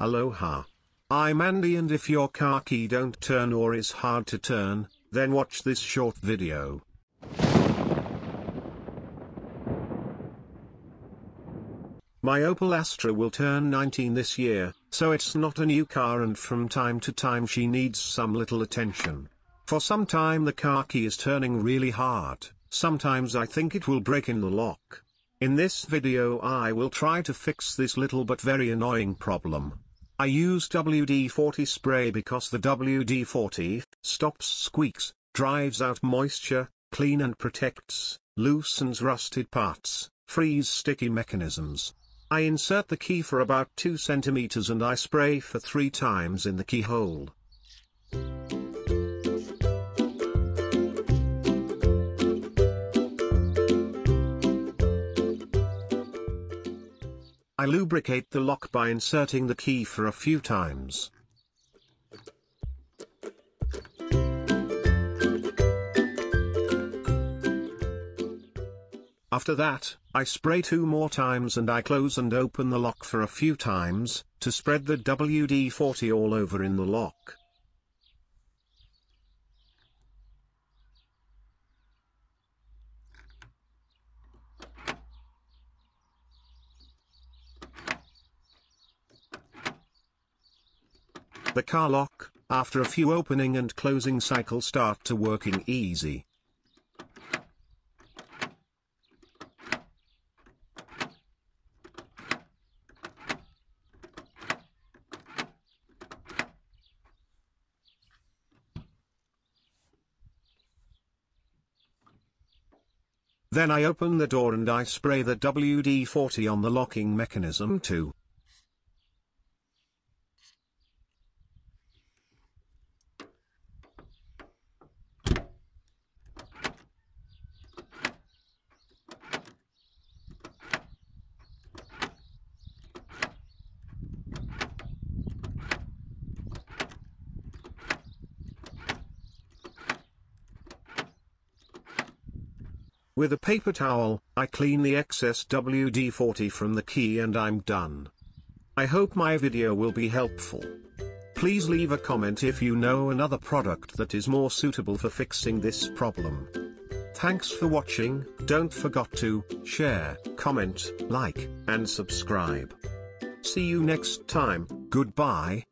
Aloha. I'm Andy, and if your car key don't turn or is hard to turn, then watch this short video. My Opel Astra will turn 19 this year, so it's not a new car, and from time to time she needs some little attention. For some time the car key is turning really hard, sometimes I think it will break in the lock. In this video I will try to fix this little but very annoying problem. I use WD-40 spray because the WD-40 stops squeaks, drives out moisture, clean and protects, loosens rusted parts, frees sticky mechanisms. I insert the key for about 2 centimeters and I spray for 3 times in the keyhole. I lubricate the lock by inserting the key for a few times. After that, I spray 2 more times and I close and open the lock for a few times, to spread the WD-40 all over in the lock. The car lock, after a few opening and closing cycles, start to working easy. Then I open the door and I spray the WD-40 on the locking mechanism too. With a paper towel, I clean the excess WD-40 from the key and I'm done. I hope my video will be helpful. Please leave a comment if you know another product that is more suitable for fixing this problem. Thanks for watching. Don't forget to share, comment, like, and subscribe. See you next time. Goodbye.